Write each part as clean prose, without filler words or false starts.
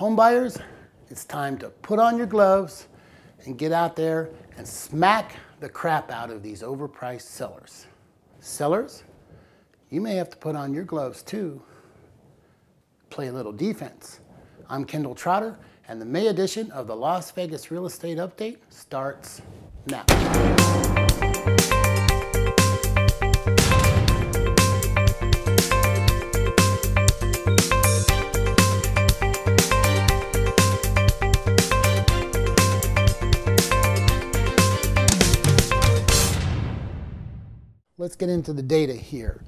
Home buyers, it's time to put on your gloves and get out there and smack the crap out of these overpriced sellers. Sellers, you may have to put on your gloves too. Play a little defense. I'm Kendall Trotter, and the May edition of the Las Vegas Real Estate Update starts now. Let's get into the data here.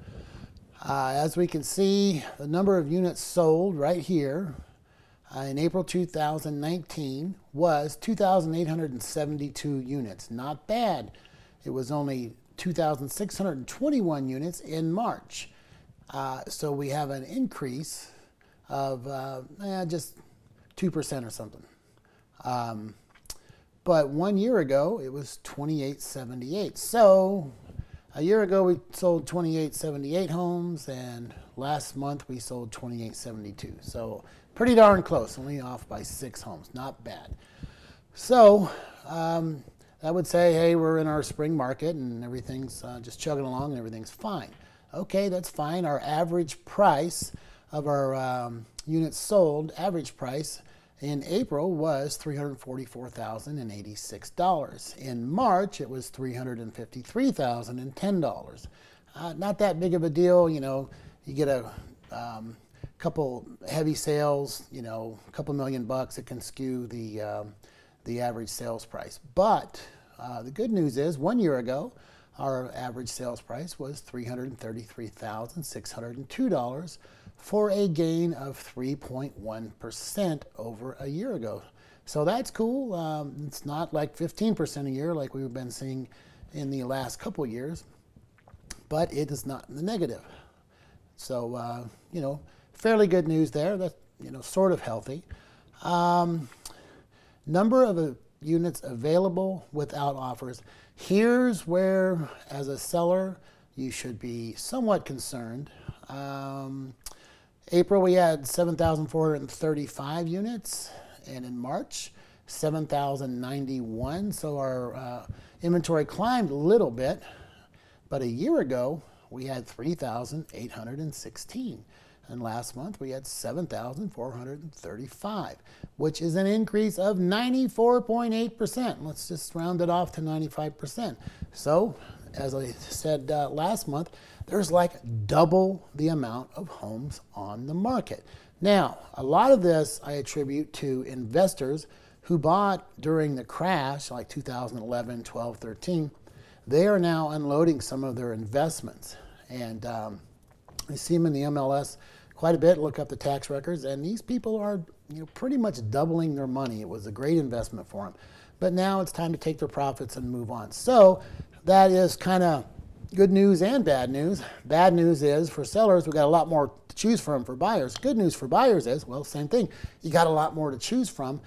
As we can see, the number of units sold right here in April 2019 was 2,872 units. Not bad. It was only 2,621 units in March. So we have an increase of just 2% or something. But 1 year ago, it was 2,878. So a year ago, we sold 2,878 homes, and last month we sold 2,872. So pretty darn close, only off by 6 homes, not bad. So I would say, hey, we're in our spring market and everything's just chugging along and everything's fine. Okay, that's fine. Our average price of our units sold, average price in April was $344,086. In March, it was $353,010. Not that big of a deal, you know, you get a couple heavy sales, you know, a couple $1,000,000, it can skew the average sales price. But the good news is 1 year ago, our average sales price was $333,602 for a gain of 3.1% over a year ago. So that's cool. It's not like 15% a year like we've been seeing in the last couple years, but it is not in the negative. So, you know, fairly good news there. That's, you know, sort of healthy. Number of units available without offers. Here's where, as a seller, you should be somewhat concerned. April, we had 7,435 units, and in March, 7,091. So our inventory climbed a little bit, but a year ago, we had 3,816. And last month, we had 7,435, which is an increase of 94.8%. Let's just round it off to 95%. So, as I said last month, there's like double the amount of homes on the market. Now, a lot of this I attribute to investors who bought during the crash, like 2011, 12, 13. They are now unloading some of their investments. And I see them in the MLS quite a bit, look up the tax records, and these people are, you know, pretty much doubling their money. It was a great investment for them. But now it's time to take their profits and move on. So that is kind of good news and bad news. Bad news is, for sellers, we've got a lot more to choose from. For buyers, good news for buyers is, well, same thing. You got a lot more to choose from,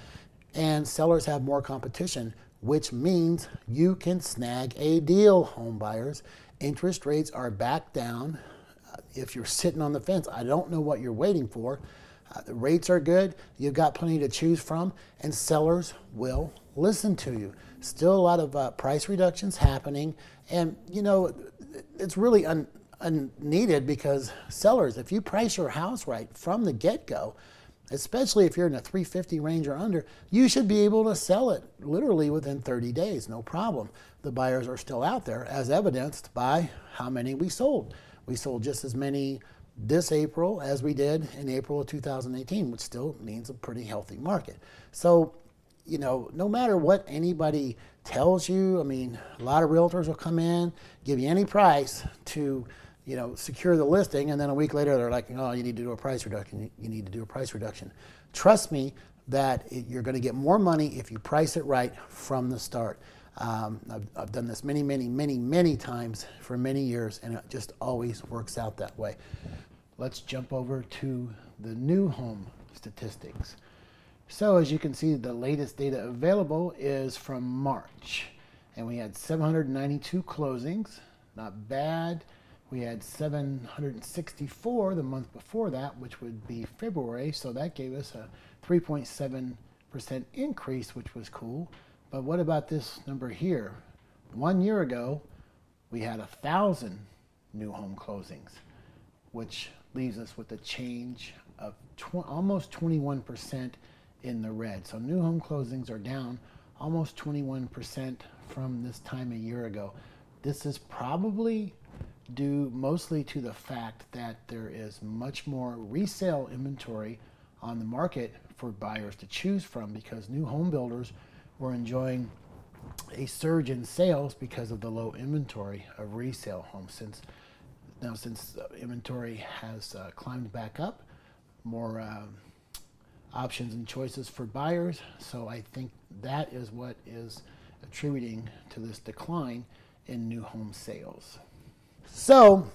and sellers have more competition, which means you can snag a deal, home buyers. Interest rates are back down. If you're sitting on the fence, I don't know what you're waiting for. The rates are good. You've got plenty to choose from, and sellers will listen to you. Still a lot of price reductions happening, and you know, it's really unneeded, because sellers, if you price your house right from the get-go, especially if you're in the 350 range or under, you should be able to sell it literally within 30 days, no problem. The buyers are still out there, as evidenced by how many we sold. We sold just as many this April as we did in April of 2018, which still means a pretty healthy market. So, you know, no matter what anybody tells you, I mean, a lot of realtors will come in, give you any price to, you know, secure the listing, and then a week later they're like, oh, you need to do a price reduction, you need to do a price reduction. Trust me that you're going to get more money if you price it right from the start. I've done this many times for many years, and it just always works out that way. Let's jump over to the new home statistics. So as you can see, the latest data available is from March, and we had 792 closings, not bad. We had 764 the month before that, which would be February, so that gave us a 3.7% increase, which was cool. But what about this number here? 1 year ago, we had 1,000 new home closings, which leaves us with a change of almost 21% in the red. So new home closings are down almost 21% from this time a year ago. This is probably due mostly to the fact that there is much more resale inventory on the market for buyers to choose from, because new home builders were enjoying a surge in sales because of the low inventory of resale homes. Since inventory has climbed back up, more options and choices for buyers. So I think that is what is attributing to this decline in new home sales. So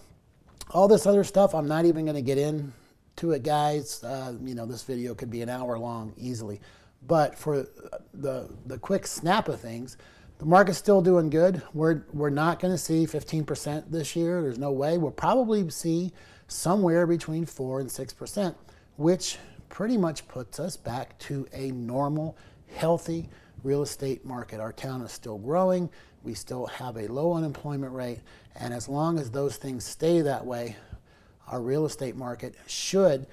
all this other stuff, I'm not even going to get into it, guys. You know, this video could be an hour long easily. But for the quick snap of things, the market's still doing good. We're not going to see 15% this year. There's no way. We'll probably see somewhere between 4 and 6%, which pretty much puts us back to a normal, healthy real estate market. Our town is still growing. We still have a low unemployment rate. And as long as those things stay that way, our real estate market should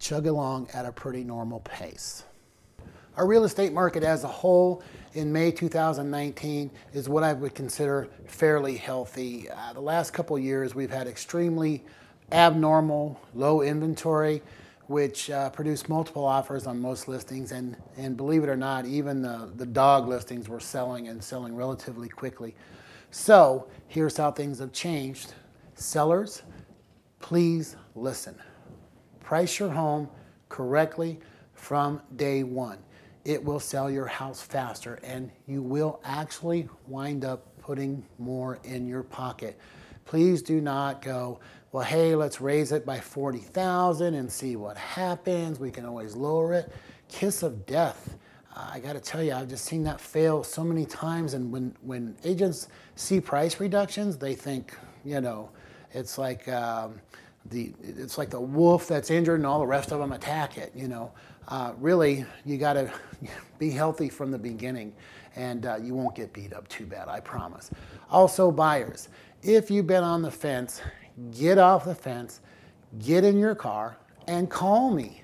chug along at a pretty normal pace. Our real estate market as a whole in May 2019 is what I would consider fairly healthy. The last couple years we've had extremely abnormal low inventory, which produced multiple offers on most listings, and believe it or not, even the dog listings were selling, and selling relatively quickly. So here's how things have changed. Sellers, please listen. Price your home correctly from day one. It will sell your house faster, and you will actually wind up putting more in your pocket. Please do not go, well, hey, let's raise it by 40,000 and see what happens. We can always lower it. Kiss of death. I gotta tell you, I've just seen that fail so many times. And when agents see price reductions, they think, you know, it's like the wolf that's injured and all the rest of them attack it, you know. Really, you got to be healthy from the beginning, and you won't get beat up too bad, I promise. Also, buyers, if you've been on the fence, get off the fence, get in your car, and call me.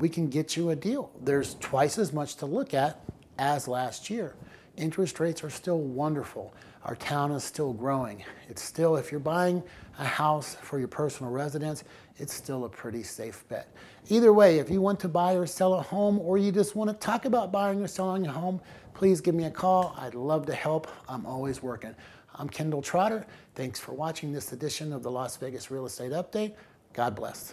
We can get you a deal. There's twice as much to look at as last year. Interest rates are still wonderful. Our town is still growing. It's still, if you're buying a house for your personal residence, it's still a pretty safe bet. Either way, if you want to buy or sell a home, or you just want to talk about buying or selling a home, please give me a call. I'd love to help. I'm always working. I'm Kendall Trotter. Thanks for watching this edition of the Las Vegas Real Estate Update. God bless.